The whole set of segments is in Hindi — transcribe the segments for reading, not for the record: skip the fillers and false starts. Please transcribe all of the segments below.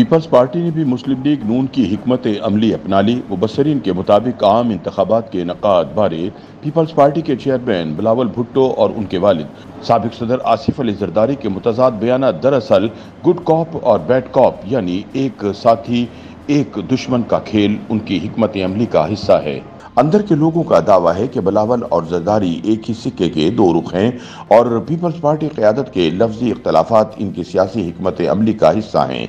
पीपल्स पार्टी ने भी मुस्लिम लीग नून की हिकमत अमली अपना ली। मुबसरीन के मुताबिक आम इंतखाबात के इनकाद बारे पीपल्स पार्टी के चेयरमैन बिलावल भुट्टो और उनके वालिद साबिक सदर आसिफ अली जरदारी के मुतजाद बयाना दरअसल गुड कॉप और बैड कॉप यानी एक साथी एक दुश्मन का खेल उनकी हिकमत अमली का हिस्सा है। अंदर के लोगों का दावा है कि बिलावल और जरदारी एक ही सिक्के के दो रुख हैं और पीपल्स पार्टी क़यादत के लफ्जी इख्तलाफात इनकी सियासी हिकमत अमली का हिस्सा हैं।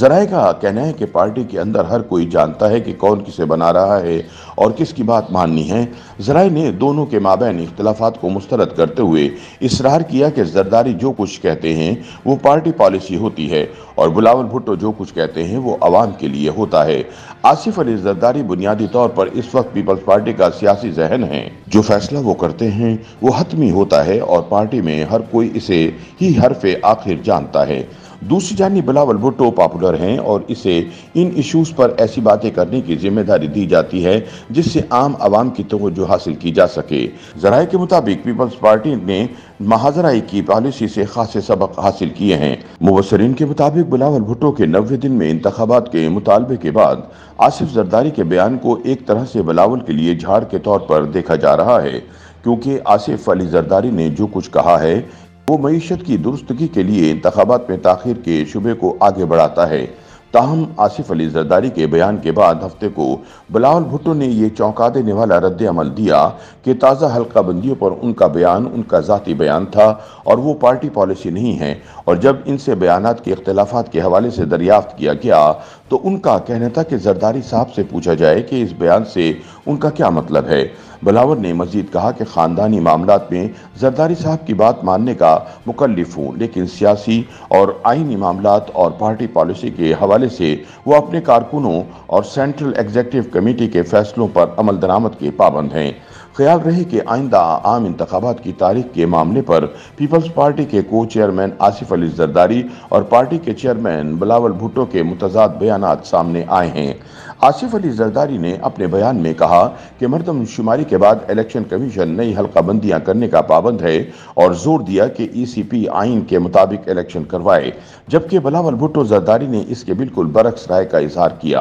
ज़राए का कहना है कि पार्टी के अंदर हर कोई जानता है कि कौन किसे बना रहा है और किसकी बात माननी है। ज़राए ने दोनों के माबैन इख्तलाफात को मुस्तरद करते हुए इसरार किया कि जरदारी जो कुछ कहते हैं वो पार्टी पॉलिसी होती है और बिलावल भुट्टो जो कुछ कहते हैं वो आवाम के लिए होता है। आसिफ अली जरदारी बुनियादी तौर पर इस वक्त पीपल्स पार्टी का सियासी जहन है। जो फैसला वो करते हैं वो हतमी होता है और पार्टी में हर कोई इसे ही हरफे आखिर जानता है। दूसरी जानिब बिलावल भुट्टो पॉपुलर हैं और इसे इन इश्यूज़ पर ऐसी बातें करने की जिम्मेदारी दी जाती है जिससे आम आवाम की तवज्जो हासिल की जा सके। ज़राए के मुताबिक पीपल्स पार्टी ने महाजराई की पॉलिसी से खासे सबक हासिल किए हैं। मुबसरीन के मुताबिक बिलावल भुट्टो के 90 दिन में इंतखाबात के मुतालबे के बाद आसिफ जरदारी के बयान को एक तरह से बिलावल के लिए झाड़ के तौर पर देखा जा रहा है, क्योंकि आसिफ अली जरदारी ने जो कुछ कहा है वो मईशत की दुरुस्तगी के लिए इंतखाबात में ताखिर के शुबे को आगे बढ़ाता है। ताहम आसिफ अली जरदारी के बयान के बाद हफ्ते को बिलावल भुट्टो ने ये चौंका देने वाला रद्द अमल दिया कि ताज़ा हल्का बंदियों पर उनका बयान उनका ज़ाती बयान था और वो पार्टी पॉलिसी नहीं है। और जब इनसे बयानात के अख्तिलाफ़ात के हवाले से दरियाफ्त किया गया तो उनका कहना था कि जरदारी साहब से पूछा जाए कि इस बयान से उनका क्या मतलब है। बिलावल ने मजीद कहा कि ख़ानदानी मामलात में जरदारी साहब की बात मानने का मुकल्लिफ हूँ, लेकिन सियासी और आइनी मामलात और पार्टी पॉलिसी के हवाले से वो अपने कारकुनों और सेंट्रल एग्जीक्यूटिव कमेटी के फैसलों पर अमल दरामद के पाबंद हैं। ख्याल रहे कि आइंदा आम इंतखाबात की तारीख के मामले पर पीपल्स पार्टी के को चेयरमैन आसिफ अली जरदारी और पार्टी के चेयरमैन बिलावल भुट्टो के मुतजाद बयानात सामने आए हैं। आसिफ अली जरदारी ने अपने बयान में कहा कि मरदमशुमारी के बाद इलेक्शन कमीशन नई हल्काबंदियाँ करने का पाबंद है और जोर दिया कि ECP आइन के मुताबिक इलेक्शन करवाए, जबकि बिलावल भुट्टो जरदारी ने इसके बिल्कुल बरक्स राय का इजहार किया।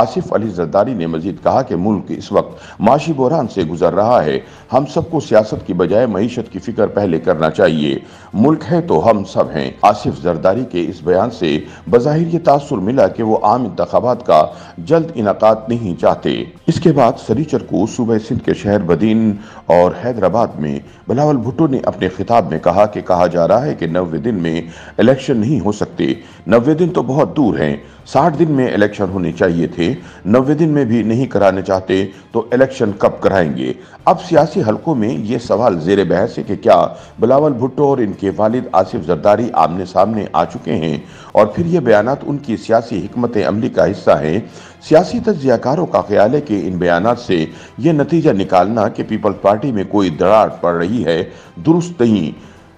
आसिफ अली जरदारी ने मजीद कहा कि मुल्क इस वक्त माशी बहरान से गुजर रहा है, हम सबको सियासत की बजाय मईशत की फिक्र पहले करना चाहिए, मुल्क है तो हम सब हैं। आसिफ जरदारी के इस बयान से बज़ाहिर ये तासुर मिला कि वो आम इंतखाबात का जल्द इनाकात नहीं चाहते। इसके बाद सरीचर को सूबे सिंध के शहर बदीन और हैदराबाद में बिलावल भुट्टो ने अपने खिताब में कहा कि कहा जा रहा है कि 90 दिन में इलेक्शन नहीं हो सकते। 90 दिन तो बहुत दूर हैं, 60 दिन में इलेक्शन होने चाहिए थे। 90 दिन में भी नहीं कराने चाहते तो इलेक्शन कब कराएंगे। अब सियासी हलकों में ये सवाल जेर बहस है कि क्या बिलावल भुट्टो और इनके वालिद आसिफ जरदारी आमने सामने आ चुके हैं और फिर ये बयानात उनकी सियासी हिकमत अमली का हिस्सा है। सियासी तज्ज़ियाकारों का ख्याल है कि इन बयानात से ये नतीजा निकालना कि पीपल्स पार्टी में कोई दरार पड़ रही है दुरुस्त नहीं।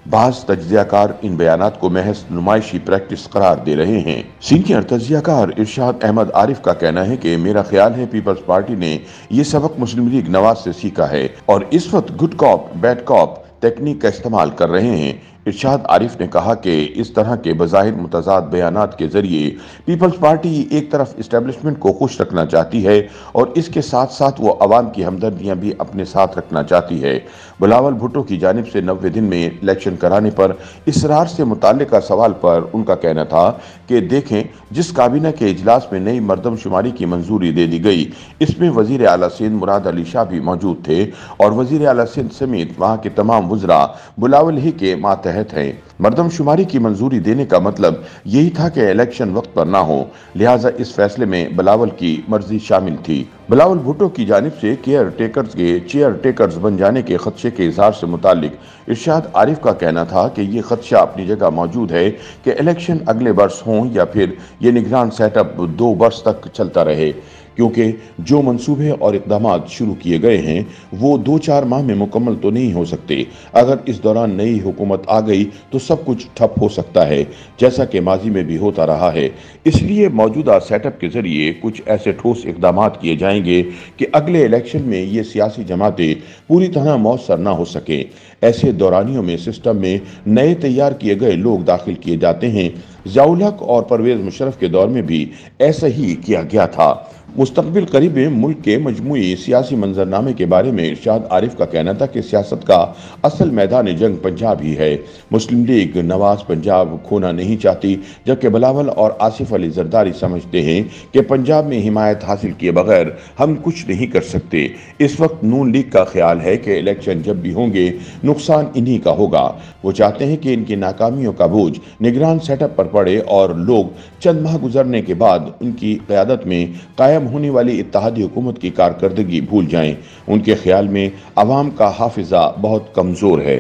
बाज़ तज्ज़ियाकार इन बयानात को महज नुमाइशी प्रैक्टिस करार दे रहे हैं। सीनियर तज्ज़ियाकार इरशाद अहमद आरिफ का कहना है कि मेरा ख्याल है पीपल्स पार्टी ने ये सबक मुस्लिम लीग नवाज से सीखा है और इस वक्त गुड कॉप बैड कॉप तकनीक का इस्तेमाल कर रहे हैं। इरशाद आरिफ ने कहा कि इस तरह के बज़ाहिर मुतजाद बयानात के ज़रिए पीपल्स पार्टी एक तरफ इस्टेब्लिशमेंट को खुश रखना चाहती है और इसके साथ साथ वो आवाम की हमदर्दियाँ भी अपने साथ रखना चाहती है। बिलावल भुट्टो की जानिब से 90 दिन में इलेक्शन कराने पर इसरार से मुतल्लिक़ सवाल पर उनका कहना था कि देखें, जिस काबीना के इजलास में नई मरदमशुमारी की मंजूरी दे दी गई इसमें वज़ीर आला सिंध मुराद अली शाह भी मौजूद थे और वज़ीर आला सिंध समेत वहाँ के तमाम वज़रा बिलावल ही के मातहत थे। मर्दमशुमारी की मंजूरी देने का मतलब यही था कि इलेक्शन वक्त पर ना हो, लिहाजा इस फैसले में बिलावल की मर्जी शामिल थी। बिलावल भुट्टो की जानिब से चेयर टेकर्स बन जाने के खदशे के इजहार से मुतालिक इरशाद आरिफ का कहना था कि यह खदशा अपनी जगह मौजूद है कि इलेक्शन अगले बरस हों या फिर यह निगरान सेटअप 2 बरस तक चलता रहे। क्योंकि जो मंसूबे और इकदाम शुरू किए गए हैं वो 2-4 माह में मुकम्मल तो नहीं हो सकते। अगर इस दौरान नई हुकूमत आ गई तो सब कुछ ठप हो सकता है, जैसा कि माजी में भी होता रहा है। इसलिए मौजूदा सेटअप के जरिए कुछ ऐसे ठोस इकदाम किए जाएंगे कि अगले इलेक्शन में ये सियासी जमातें पूरी तरह मौसर ना हो सकें। ऐसे दौरानियों में सिस्टम में नए तैयार किए गए लोग दाखिल किए जाते हैं। ज़िया उल हक और परवेज़ मुशर्रफ के दौर में भी ऐसा ही किया गया था। मुस्तकबिल करीब मुल्क के मजमूई सियासी मंजरनामे के बारे में इरशाद आरिफ का कहना था कि सियासत का असल मैदान जंग पंजाब ही है। मुस्लिम लीग नवाज पंजाब खोना नहीं चाहती, जबकि बिलावल और आसिफ अली जरदारी समझते हैं कि पंजाब में हिमायत हासिल किए बगैर हम कुछ नहीं कर सकते। इस वक्त नून लीग का ख्याल है कि इलेक्शन जब भी होंगे नुकसान इन्हीं का होगा। वो चाहते हैं कि इनकी नाकामियों का बोझ निगरान सेटअप पर पड़े और लोग चंद माह गुजरने के बाद उनकी क़यादत में कायम होने वाली इत्तेहादी हुकूमत की कारकर्दगी भूल जाएं। उनके ख्याल में आवाम का हाफिजा बहुत कमजोर है।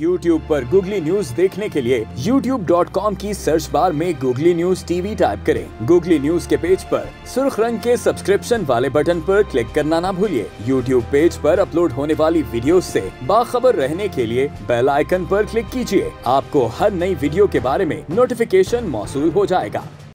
YouTube पर Googly News देखने के लिए YouTube.com की सर्च बार में Googly News TV टाइप करें। Googly News के पेज पर सुर्ख रंग के सब्सक्रिप्शन वाले बटन पर क्लिक करना ना भूलिए। YouTube पेज पर अपलोड होने वाली वीडियो से बाखबर रहने के लिए बेल आइकन पर क्लिक कीजिए। आपको हर नई वीडियो के बारे में नोटिफिकेशन मौसूल हो जाएगा।